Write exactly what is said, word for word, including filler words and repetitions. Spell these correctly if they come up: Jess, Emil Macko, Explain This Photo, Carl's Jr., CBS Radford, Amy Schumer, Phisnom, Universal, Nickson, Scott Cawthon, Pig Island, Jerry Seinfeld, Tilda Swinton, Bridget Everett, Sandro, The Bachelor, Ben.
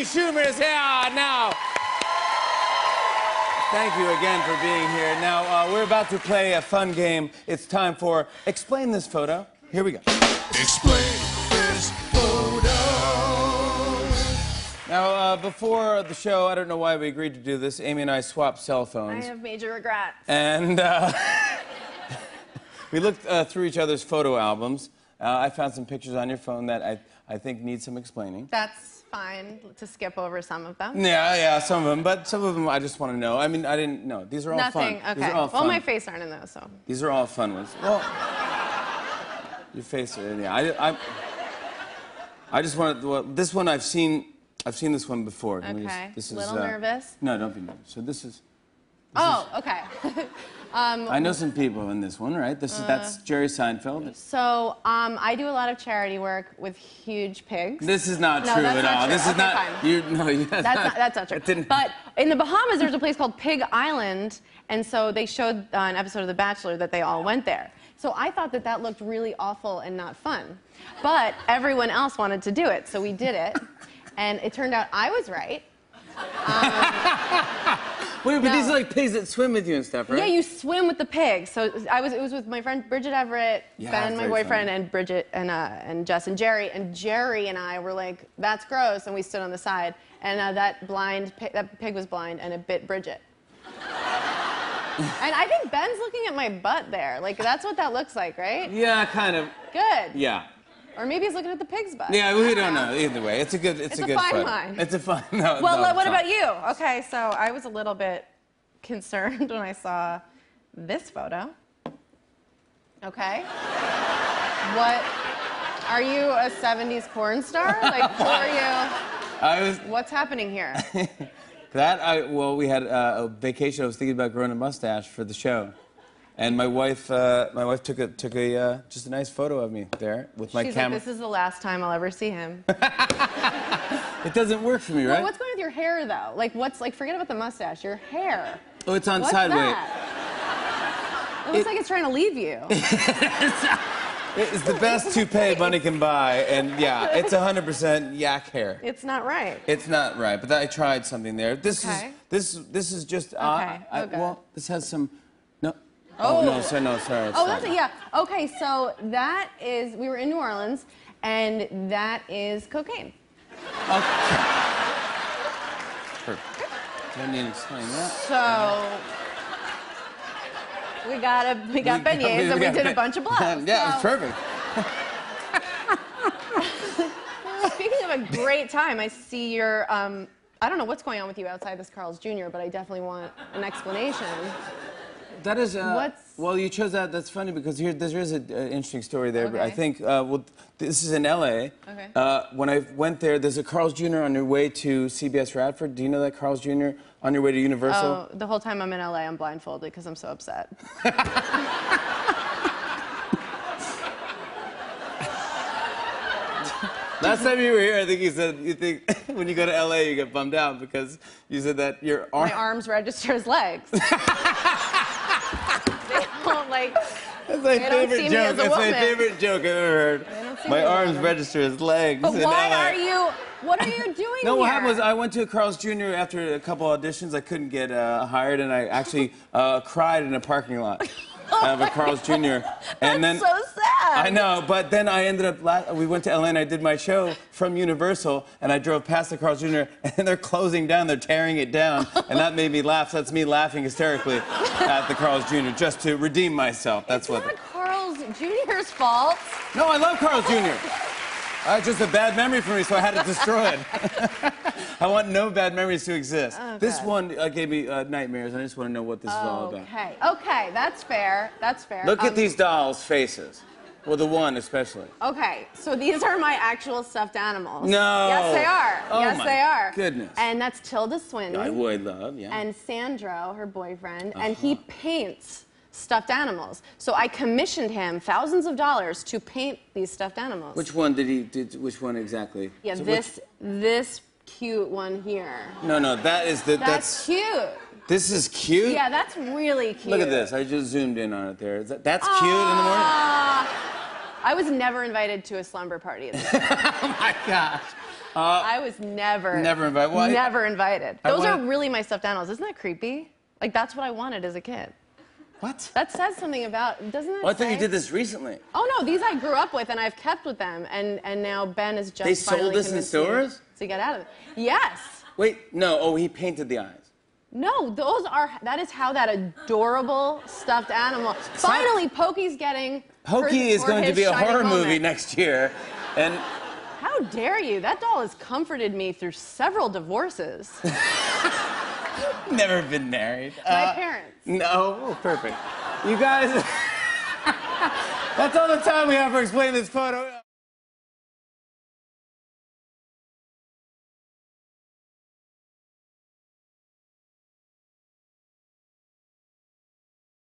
Amy Schumer is here now. Thank you again for being here. Now, uh, we're about to play a fun game. It's time for Explain This Photo. Here we go. Explain this photo. Now, uh, before the show, I don't know why we agreed to do this. Amy and I swapped cell phones. I have major regrets. And uh, we looked uh, through each other's photo albums. Uh, I found some pictures on your phone that I, I think need some explaining. That's fine to skip over some of them. Yeah, yeah, some of them, but some of them I just want to know. I mean, I didn't know. These are all Nothing. fun. Nothing, okay. All well, fun. My face aren't in those, so. These are all fun ones. Well, your face, yeah. I, I, I just wanted, well, this one I've seen, I've seen this one before. Okay, just, this is, little uh, nervous. No, don't be nervous. So this is. This oh, is, okay. um, I know some people in this one, right? This is uh, that's Jerry Seinfeld. So um, I do a lot of charity work with huge pigs. This is not no, true at not all. True. This okay, is not. Fine. You, no, yeah, that's not, not. That's not true. Didn't. But in the Bahamas, there's a place called Pig Island, and so they showed uh, an episode of The Bachelor that they all went there. So I thought that that looked really awful and not fun, but everyone else wanted to do it, so we did it, and it turned out I was right. Um, Wait, but no. These are like pigs that swim with you and stuff, right? Yeah, you swim with the pigs. So I was, it was with my friend Bridget Everett, yeah, Ben, my boyfriend, funny. and Bridget and uh, and Jess and Jerry. And Jerry and I were like, "That's gross," and we stood on the side. And uh, that blind pig, that pig was blind, and it bit Bridget. And I think Ben's looking at my butt there. Like that's what that looks like, right? Yeah, kind of. Good. Yeah. Or maybe he's looking at the pig's butt. Yeah, we don't know. Either way, it's a good, it's, it's a, a good fine line. It's a fine line. No, well, no, what fine. about you? Okay, so I was a little bit concerned when I saw this photo. Okay. What? Are you a seventies porn star? Like, who are you? I was. What's happening here? that I well, we had uh, a vacation. I was thinking about growing a mustache for the show. And my wife, uh, my wife took a took a uh, just a nice photo of me there with my She's camera. Like, this is the last time I'll ever see him. It doesn't work for me, right? Well, what's going on with your hair, though? Like, what's like? Forget about the mustache. Your hair. Oh, it's on what's sideways. That? It looks it, like it's trying to leave you. It's, it's the best toupee money can buy, and yeah, it's one hundred percent yak hair. It's not right. It's not right. But I tried something there. This okay. is this this is just uh, okay. I, I, okay. Well, this has some. Oh, oh no, sir, no, sorry. Oh, that's it, yeah. Okay, so that is, we were in New Orleans, and that is cocaine. Okay. Perfect. Don't need to explain that. So we got a we got we, beignets we, we and we got did a bunch of blogs. Yeah, so. It's perfect. Speaking of a great time, I see your um I don't know what's going on with you outside this Carl's Junior, but I definitely want an explanation. That is, uh, What's... well, you chose that. That's funny because here, there is an interesting story there. Okay. But I think, uh, well, this is in L A Okay. Uh, when I went there, there's a Carl's Junior on your way to C B S Radford. Do you know that Carl's Junior on your way to Universal? Oh, the whole time I'm in L A, I'm blindfolded because I'm so upset. Last time you were here, I think you said you think when you go to L A, you get bummed out because you said that your arm... My arms register as legs. Like, that's my favorite joke. That's my favorite joke I've ever heard. My arms register as legs. But why are you? What are you doing here? No, what happened was I went to a Carl's Junior after a couple auditions. I couldn't get uh, hired, and I actually uh, cried in a parking lot of a Carl's Junior And then, that's so sad. I know, but then I ended up. La we went to L A, and I did my show from Universal, and I drove past the Carl's Junior and they're closing down. They're tearing it down, and that made me laugh. So that's me laughing hysterically. At the Carl's Junior just to redeem myself. That's what. It's not Carl's Junior's fault. No, I love Carl's Junior I uh, just a bad memory for me, so I had it destroyed. I want no bad memories to exist. Oh, this God. one uh, gave me uh, nightmares, and I just want to know what this oh, is all about. Okay, okay, that's fair. That's fair. Look um, at these dolls' faces. Well, the one especially. Okay, so these are my actual stuffed animals. No. Yes, they are. Oh yes, my they are. Goodness. And that's Tilda Swinton. I would love, yeah. And Sandro, her boyfriend, uh-huh. and he paints stuffed animals. So I commissioned him thousands of dollars to paint these stuffed animals. Which one did he? Did which one exactly? Yeah, so this which... this cute one here. No, no, that is the. That's, that's... cute. This is cute? Yeah, that's really cute. Look at this. I just zoomed in on it there. Is that, that's Aww. cute in the morning? I was never invited to a slumber party. Oh, my gosh. Uh, I was never, never invited. Well, never I, invited. Those wanted, are really my stuffed animals. Isn't that creepy? Like, that's what I wanted as a kid. What? That says something about, doesn't it? Well, I thought you did this recently. Oh, no, these I grew up with and I've kept with them. And, and now Ben is just. They sold this in stores? So you got out of it. Yes. Wait, no. Oh, he painted the eyes. No, those are, that is how that adorable stuffed animal. Finally, Pokey's getting. Pokey is going to be a horror movie next year. And. How dare you? That doll has comforted me through several divorces. Never been married. My uh, parents. No, perfect. You guys, that's all the time we have for Explain This Photo.